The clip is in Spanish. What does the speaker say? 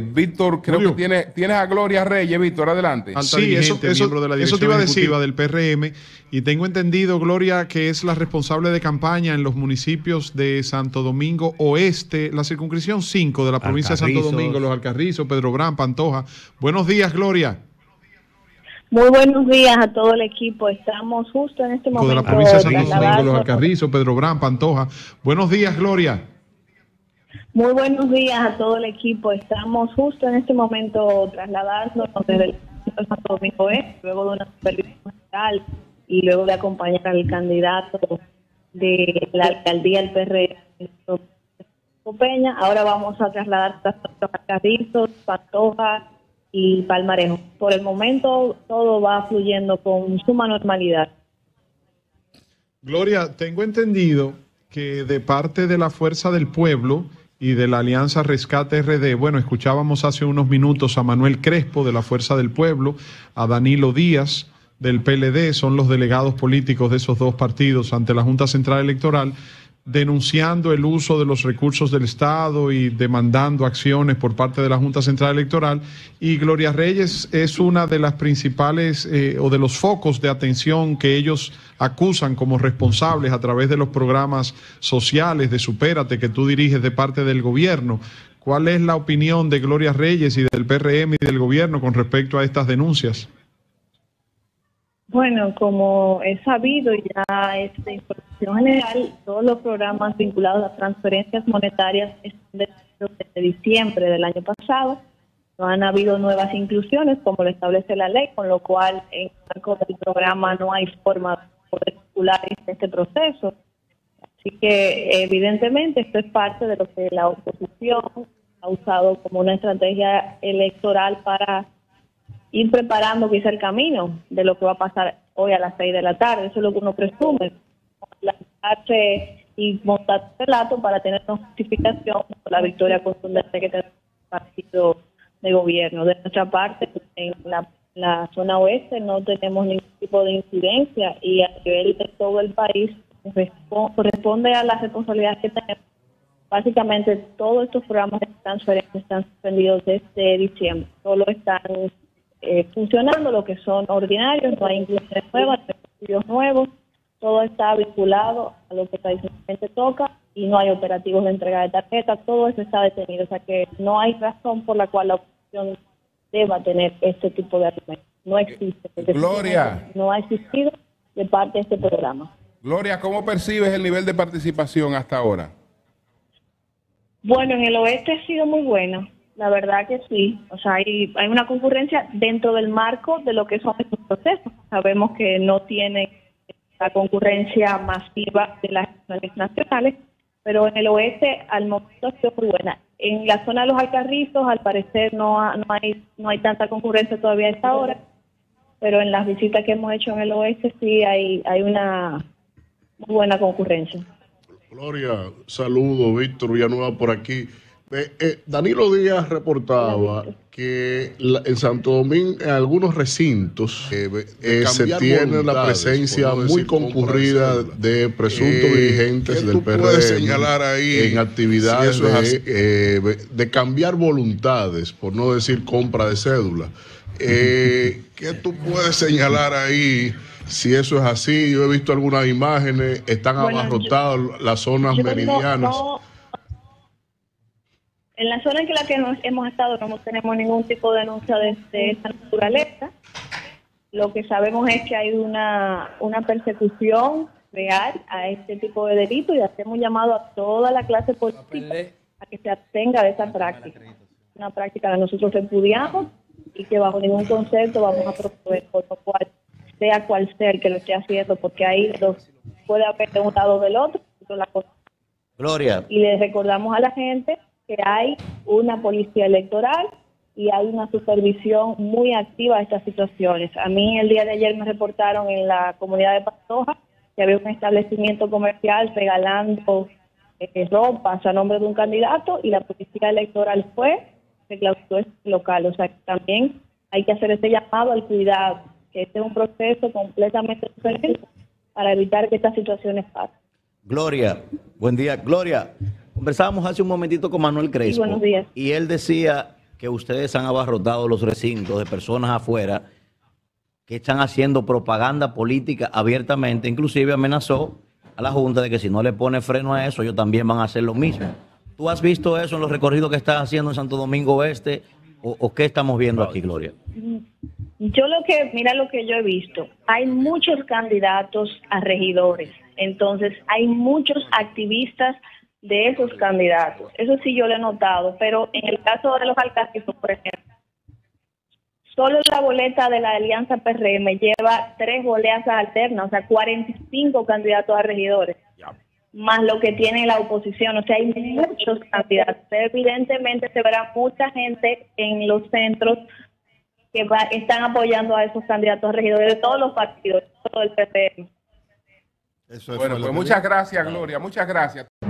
Víctor, creo que tienes a Gloria Reyes. Víctor, adelante. Alta dirigente, miembro de la dirección ejecutiva del PRM, y tengo entendido, Gloria, que es la responsable de campaña en los municipios de Santo Domingo Oeste, la circunscripción 5 de la provincia de Santo Domingo, Los Alcarrizos, Pedro Bran, Pantoja. Buenos días, Gloria. Muy buenos días a todo el equipo. Estamos justo en este momento de la provincia de Santo Domingo, Los Alcarrizos, Pedro Bran, Pantoja. Buenos días, Gloria. Muy buenos días a todo el equipo. Estamos justo en este momento trasladándonos desde el Santo Domingo Oeste, luego de una supervisión general y luego de acompañar al candidato de la alcaldía del PRD, Peña. Ahora vamos a trasladar a Los Alcarrizos, Pantoja y Palmarejo. Por el momento todo va fluyendo con suma normalidad. Gloria, tengo entendido que de parte de la Fuerza del Pueblo y de la Alianza Rescate RD, bueno, escuchábamos hace unos minutos a Manuel Crespo de la Fuerza del Pueblo, a Danilo Díaz del PLD, son los delegados políticos de esos dos partidos ante la Junta Central Electoral, denunciando el uso de los recursos del Estado y demandando acciones por parte de la Junta Central Electoral. Y Gloria Reyes es una de las principales o de los focos de atención que ellos acusan como responsables a través de los programas sociales de Supérate que tú diriges de parte del gobierno. ¿Cuál es la opinión de Gloria Reyes y del PRM y del gobierno con respecto a estas denuncias? Bueno, como he sabido ya esta información general, todos los programas vinculados a transferencias monetarias están desde diciembre del año pasado. No han habido nuevas inclusiones como lo establece la ley, con lo cual en el marco del programa no hay forma de poder vincular este proceso. Así que evidentemente esto es parte de lo que la oposición ha usado como una estrategia electoral para ir preparando quizá el camino de lo que va a pasar hoy a las 6 de la tarde. Eso es lo que uno presume, plantarse y montar relato para tener una justificación por la victoria contundente que tenemos el partido de gobierno. De nuestra parte, en la zona oeste no tenemos ningún tipo de incidencia y a nivel de todo el país corresponde a la responsabilidad que tenemos. Básicamente todos estos programas de transferencia están suspendidos desde diciembre, solo están funcionando lo que son ordinarios, no hay inclusiones nuevas, no hay estudios nuevos, todo está vinculado a lo que tradicionalmente toca y no hay operativos de entrega de tarjetas, todo eso está detenido, o sea que no hay razón por la cual la oposición deba tener este tipo de argumentos, no existe. Gloria, no ha existido de parte de este programa. Gloria, ¿cómo percibes el nivel de participación hasta ahora? Bueno, en el oeste ha sido muy bueno. La verdad que sí, o sea, hay una concurrencia dentro del marco de lo que son estos procesos. Sabemos que no tienen la concurrencia masiva de las regionales nacionales, pero en el oeste al momento ha sido muy buena. En la zona de Los Alcarrizos, al parecer, no hay tanta concurrencia todavía a esta hora, pero en las visitas que hemos hecho en el oeste sí hay una muy buena concurrencia. Gloria, saludo, Víctor Villanueva por aquí. Danilo Díaz reportaba que en Santo Domingo, en algunos recintos, se tiene la presencia muy concurrida de presuntos dirigentes del PRD. ¿Puedes señalar ahí en actividades si de cambiar voluntades, por no decir compra de cédula? ¿Qué tú puedes señalar ahí? Si eso es así, yo he visto algunas imágenes, están abarrotadas las zonas meridianas. En la zona en la que nos hemos estado no tenemos ningún tipo de denuncia de esta naturaleza. Lo que sabemos es que hay una persecución real a este tipo de delito y hacemos llamado a toda la clase política a que se abstenga de esa práctica. Una práctica que nosotros repudiamos y que bajo ningún concepto vamos a proponer, por lo cual, sea cual sea el que lo esté haciendo, porque ahí puede haber de un lado o del otro. Gloria. Y les recordamos a la gente que hay una policía electoral y hay una supervisión muy activa de estas situaciones. A mí el día de ayer me reportaron en la comunidad de Pantoja que había un establecimiento comercial regalando ropas a nombre de un candidato y la policía electoral fue, se clausuró ese local. O sea, que también hay que hacer ese llamado al cuidado, que este es un proceso completamente diferente para evitar que estas situaciones pasen. Gloria, buen día. Gloria, conversábamos hace un momentito con Manuel Crespo. Sí, buenos días. Y él decía que ustedes han abarrotado los recintos de personas afuera que están haciendo propaganda política abiertamente, inclusive amenazó a la Junta de que si no le pone freno a eso, ellos también van a hacer lo mismo. ¿Tú has visto eso en los recorridos que estás haciendo en Santo Domingo Oeste? ¿O qué estamos viendo aquí, Gloria? Yo lo que, mira lo que yo he visto, hay muchos candidatos a regidores, entonces hay muchos activistas de esos candidatos. Eso sí yo lo he notado, pero en el caso de los Alcarrizos, por ejemplo, solo la boleta de la Alianza PRM lleva 3 boletas alternas, o sea, 45 candidatos a regidores, más lo que tiene la oposición. O sea, hay muchos candidatos. Evidentemente se verá mucha gente en los centros que están apoyando a esos candidatos a regidores de todos los partidos, todo el PPM. Bueno, pues muchas gracias, Gloria. Muchas gracias.